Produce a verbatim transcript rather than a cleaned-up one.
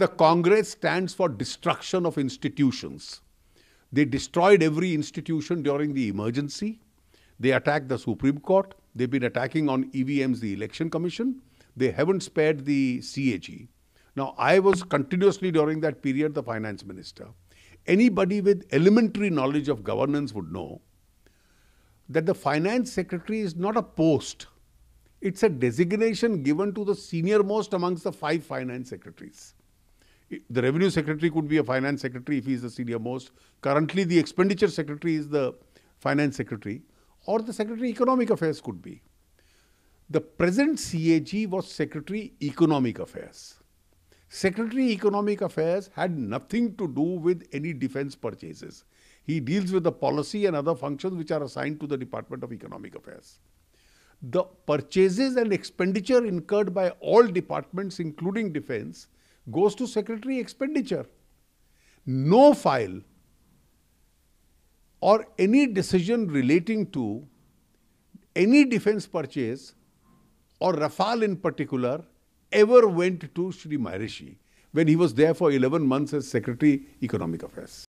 The Congress stands for destruction of institutions. They destroyed every institution during the emergency. They attacked the Supreme Court. They've been attacking on E V Ms, the Election Commission. They haven't spared the C A G. Now, I was continuously during that period the finance minister. Anybody with elementary knowledge of governance would know that the finance secretary is not a post. It's a designation given to the senior most amongst the five finance secretaries. The revenue secretary could be a finance secretary if he is the senior most. Currently, the expenditure secretary is the finance secretary, or the secretary economic affairs could be. The present C A G was secretary economic affairs. Secretary economic affairs had nothing to do with any defense purchases. He deals with the policy and other functions which are assigned to the Department of Economic Affairs. The purchases and expenditure incurred by all departments, including defense, goes to secretary expenditure. No file or any decision relating to any defense purchase, or Rafale in particular, ever went to Sri Maharishi when he was there for eleven months as Secretary Economic Affairs.